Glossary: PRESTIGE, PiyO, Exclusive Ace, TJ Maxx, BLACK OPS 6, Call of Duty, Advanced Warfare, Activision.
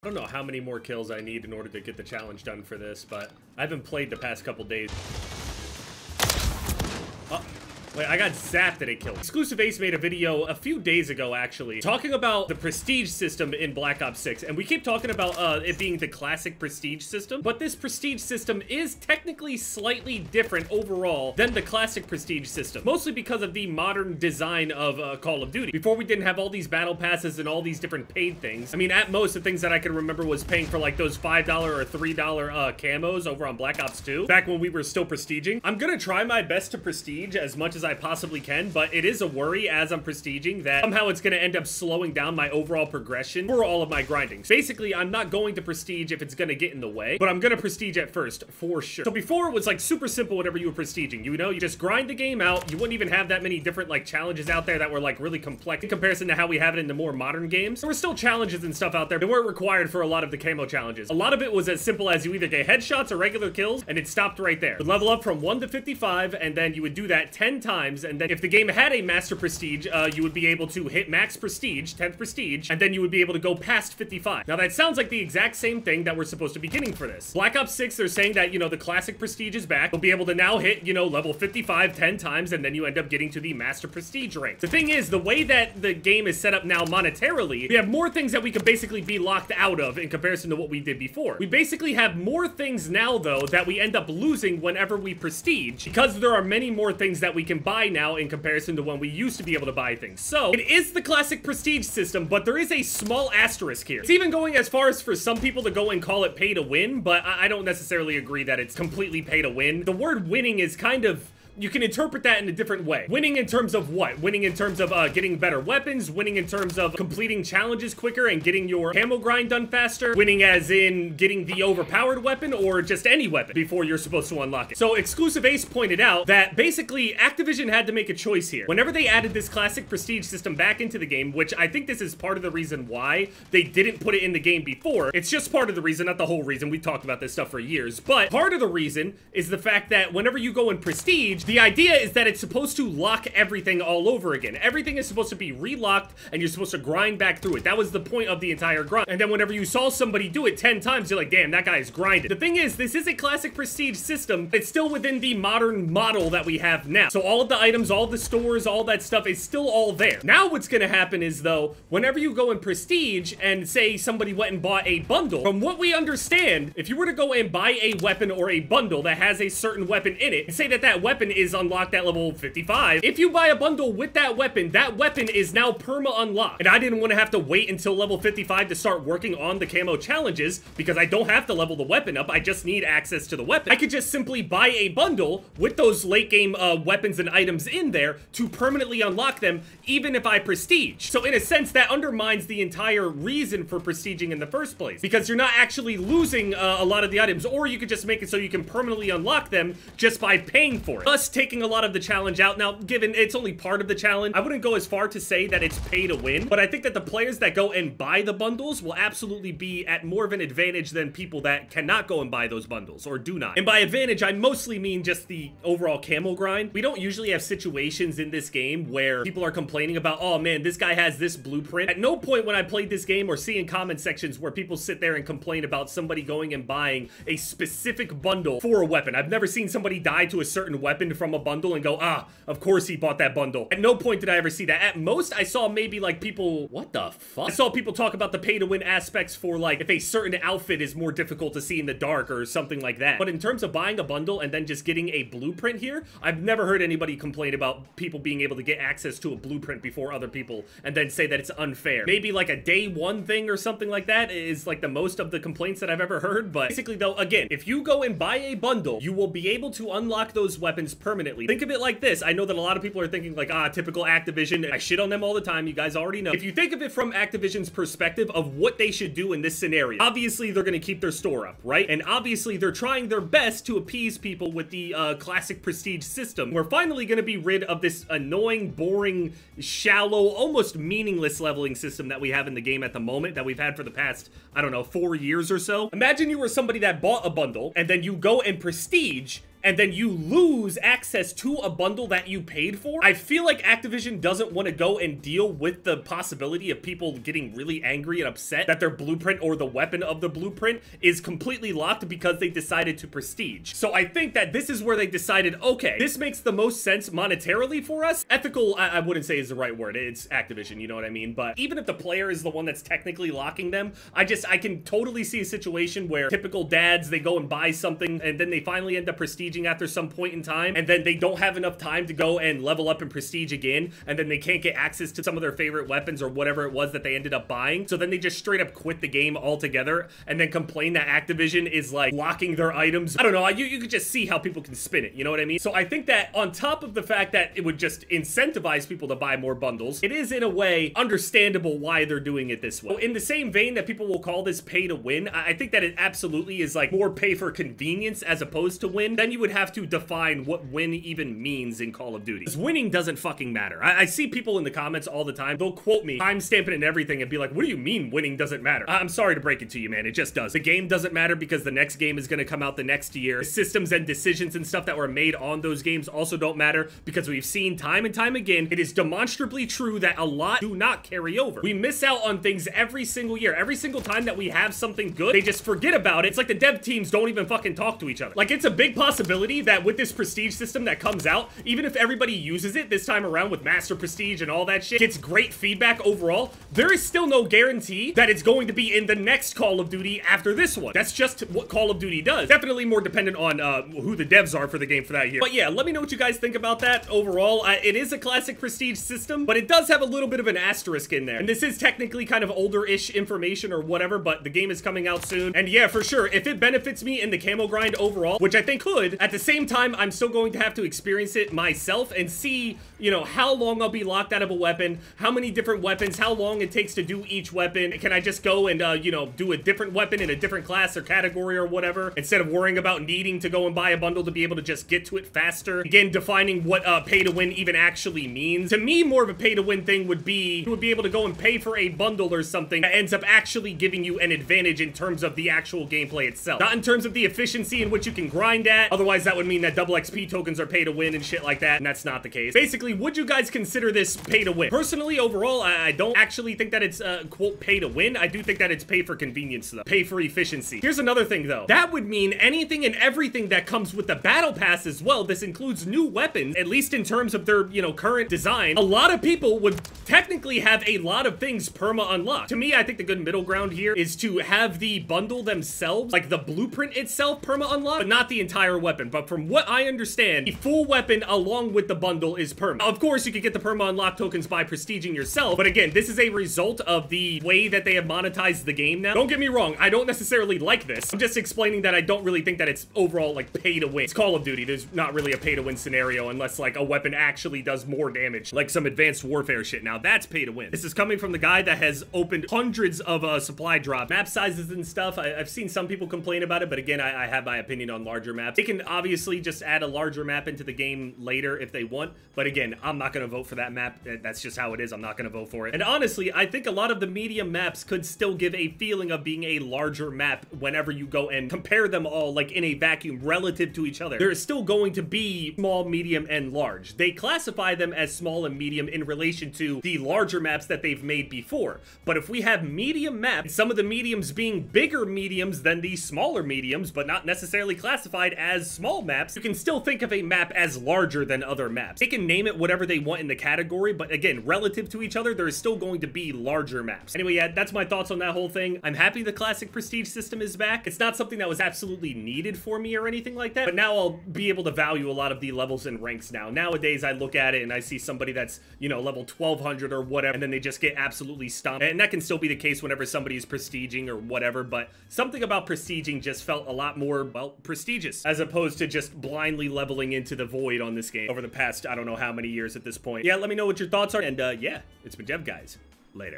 I don't know how many more kills I need in order to get the challenge done for this, but I haven't played the past couple days. Oh, wait, I got zapped and it killed. Exclusive Ace made a video a few days ago, actually, talking about the prestige system in Black Ops 6. And we keep talking about it being the classic prestige system, but this prestige system is technically slightly different overall than the classic prestige system, mostly because of the modern design of Call of Duty. Before, we didn't have all these battle passes and all these different paid things. I mean, at most, the things that I can remember was paying for like those $5 or $3 camos over on Black Ops 2, back when we were still prestiging. I'm gonna try my best to prestige as much as I possibly can, but it is a worry as I'm prestiging that somehow it's going to end up slowing down my overall progression for all of my grinding. Basically, I'm not going to prestige if it's going to get in the way, but I'm going to prestige at first for sure. So before, it was like super simple whenever you were prestiging, you know, you just grind the game out. You wouldn't even have that many different like challenges out there that were like really complex in comparison to how we have it in the more modern games. There were still challenges and stuff out there that weren't required for a lot of the camo challenges. A lot of it was as simple as you either get headshots or regular kills, and it stopped right there. You would level up from 1 to 55, and then you would do that 10 times. And then if the game had a master prestige, you would be able to hit max prestige, 10th prestige, and then you would be able to go past 55. Now that sounds like the exact same thing that we're supposed to be getting for this. Black Ops 6, they're saying that, you know, the classic prestige is back. You'll be able to now hit, you know, level 55 10 times, and then you end up getting to the master prestige rank. The thing is, the way that the game is set up now monetarily, we have more things that we could basically be locked out of in comparison to what we did before. We basically have more things now, though, that we end up losing whenever we prestige, because there are many more things that we can buy now in comparison to when we used to be able to buy things. So it is the classic prestige system, but there is a small asterisk here. It's even going as far as for some people to go and call it pay to win, but I don't necessarily agree that it's completely pay to win. The word winning is kind of, you can interpret that in a different way. Winning in terms of what? Winning in terms of getting better weapons, winning in terms of completing challenges quicker and getting your camo grind done faster, winning as in getting the overpowered weapon or just any weapon before you're supposed to unlock it. So Exclusive Ace pointed out that basically Activision had to make a choice here. Whenever they added this classic prestige system back into the game, which I think this is part of the reason why they didn't put it in the game before. It's just part of the reason, not the whole reason. We talked about this stuff for years, but part of the reason is the fact that whenever you go in prestige, the idea is that it's supposed to lock everything all over again. Everything is supposed to be relocked, and you're supposed to grind back through it. That was the point of the entire grind. And then whenever you saw somebody do it 10 times, you're like, damn, that guy is grinded. The thing is, this is a classic prestige system. It's still within the modern model that we have now. So all of the items, all the stores, all that stuff is still all there. Now what's going to happen is, though, whenever you go in prestige and say somebody went and bought a bundle, from what we understand, if you were to go and buy a weapon or a bundle that has a certain weapon in it, and say that that weapon is unlocked at level 55. If you buy a bundle with that weapon is now perma unlocked. And I didn't want to have to wait until level 55 to start working on the camo challenges because I don't have to level the weapon up. I just need access to the weapon. I could just simply buy a bundle with those late game weapons and items in there to permanently unlock them, even if I prestige. So in a sense, that undermines the entire reason for prestiging in the first place, because you're not actually losing a lot of the items, or you could just make it so you can permanently unlock them just by paying for it. Plus, taking a lot of the challenge out. Now, given it's only part of the challenge, I wouldn't go as far to say that it's pay to win, but I think that the players that go and buy the bundles will absolutely be at more of an advantage than people that cannot go and buy those bundles or do not. And by advantage, I mostly mean just the overall camo grind. We don't usually have situations in this game where people are complaining about, oh man, this guy has this blueprint. At no point when I played this game or see in comment sections where people sit there and complain about somebody going and buying a specific bundle for a weapon. I've never seen somebody die to a certain weapon from a bundle and go, ah, of course he bought that bundle. At no point did I ever see that. At most, I saw maybe like people, what the fuck? I saw people talk about the pay to win aspects for like if a certain outfit is more difficult to see in the dark or something like that. But in terms of buying a bundle and then just getting a blueprint here, I've never heard anybody complain about people being able to get access to a blueprint before other people and then say that it's unfair. Maybe like a day one thing or something like that is like the most of the complaints that I've ever heard. But basically though, again, if you go and buy a bundle, you will be able to unlock those weapons permanently. Think of it like this. I know that a lot of people are thinking like, ah, typical Activision. I shit on them all the time. You guys already know. If you think of it from Activision's perspective of what they should do in this scenario, obviously they're going to keep their store up, right? And obviously they're trying their best to appease people with the classic prestige system. We're finally going to be rid of this annoying, boring, shallow, almost meaningless leveling system that we have in the game at the moment that we've had for the past, I don't know, 4 years or so. Imagine you were somebody that bought a bundle and then you go and prestige and then you lose access to a bundle that you paid for. I feel like Activision doesn't want to go and deal with the possibility of people getting really angry and upset that their blueprint or the weapon of the blueprint is completely locked because they decided to prestige. So I think that this is where they decided, okay, this makes the most sense monetarily for us. Ethical, I wouldn't say is the right word. It's Activision, you know what I mean? But even if the player is the one that's technically locking them, I can totally see a situation where typical dads, they go and buy something and then they finally end up prestiging after some point in time, and then they don't have enough time to go and level up and prestige again, and then they can't get access to some of their favorite weapons or whatever it was that they ended up buying. So then they just straight up quit the game altogether and then complain that Activision is like locking their items. I don't know, you could just see how people can spin it, you know what I mean? So I think that on top of the fact that it would just incentivize people to buy more bundles, it is in a way understandable why they're doing it this way. So in the same vein that people will call this pay to win, I think that it absolutely is like more pay for convenience as opposed to win. Then you would have to define what win even means in Call of Duty, because winning doesn't fucking matter. I see people in the comments all the time, they'll quote me, I'm stamping it and everything, and be like, what do you mean winning doesn't matter? I'm sorry to break it to you, man, it just does. The game doesn't matter because the next game is going to come out the next year. The systems and decisions and stuff that were made on those games also don't matter, because we've seen time and time again, it is demonstrably true that a lot do not carry over. We miss out on things every single year. Every single time that we have something good, they just forget about it. It's like the dev teams don't even fucking talk to each other. Like, it's a big possibility that with this prestige system that comes out, even if everybody uses it this time around with master prestige and all that shit, gets great feedback overall, there is still no guarantee that it's going to be in the next Call of Duty after this one. That's just what Call of Duty does. Definitely more dependent on who the devs are for the game for that year. But yeah, let me know what you guys think about that overall. It is a classic prestige system, but it does have a little bit of an asterisk in there. And this is technically kind of older-ish information or whatever, but the game is coming out soon. And yeah, for sure, if it benefits me in the camo grind overall, which I think could, at the same time, I'm still going to have to experience it myself and see, you know, how long I'll be locked out of a weapon, how many different weapons, how long it takes to do each weapon. Can I just go and, you know, do a different weapon in a different class or category or whatever, instead of worrying about needing to go and buy a bundle to be able to just get to it faster? Again, defining what pay to win even actually means. To me, more of a pay to win thing would be, you would be able to go and pay for a bundle or something that ends up actually giving you an advantage in terms of the actual gameplay itself, not in terms of the efficiency in which you can grind at. Otherwise, that would mean that double XP tokens are pay to win and shit like that, and that's not the case. Basically, would you guys consider this pay to win? Personally, overall, I don't actually think that it's, quote, pay to win. I do think that it's pay for convenience, though. Pay for efficiency. Here's another thing, though. That would mean anything and everything that comes with the battle pass as well. This includes new weapons, at least in terms of their, you know, current design. A lot of people would technically have a lot of things perma unlocked. To me, I think the good middle ground here is to have the bundle themselves, like the blueprint itself, perma unlocked, but not the entire weapon. But from what I understand, the full weapon along with the bundle is perma. Of course, you could get the perma unlocked tokens by prestiging yourself, but again, this is a result of the way that they have monetized the game now. Don't get me wrong, I don't necessarily like this. I'm just explaining that I don't really think that it's overall like pay to win. It's Call of Duty. There's not really a pay to win scenario unless like a weapon actually does more damage, like some Advanced Warfare shit. Now that's pay to win. This is coming from the guy that has opened hundreds of supply drop map sizes and stuff. I've seen some people complain about it, but again, I have my opinion on larger maps. They can obviously just add a larger map into the game later if they want, but again, I'm not going to vote for that map. That's just how it is. I'm not going to vote for it. And honestly, I think a lot of the medium maps could still give a feeling of being a larger map whenever you go and compare them all like in a vacuum relative to each other. There is still going to be small, medium, and large. They classify them as small and medium in relation to the larger maps that they've made before. But if we have medium maps, some of the mediums being bigger mediums than the smaller mediums, but not necessarily classified as small maps, you can still think of a map as larger than other maps. They can name it whatever they want in the category, but again, relative to each other, there is still going to be larger maps. Anyway, yeah, that's my thoughts on that whole thing. I'm happy the classic prestige system is back. It's not something that was absolutely needed for me or anything like that, but now I'll be able to value a lot of the levels and ranks now. Nowadays, I look at it and I see somebody that's, you know, level 1200 or whatever, and then they just get absolutely stomped. And that can still be the case whenever somebody's prestiging or whatever, but something about prestiging just felt a lot more, well, prestigious, as opposed to just blindly leveling into the void on this game over the past, I don't know how many years at this point. Yeah, let me know what your thoughts are, and yeah, it's been Dev, guys. Later.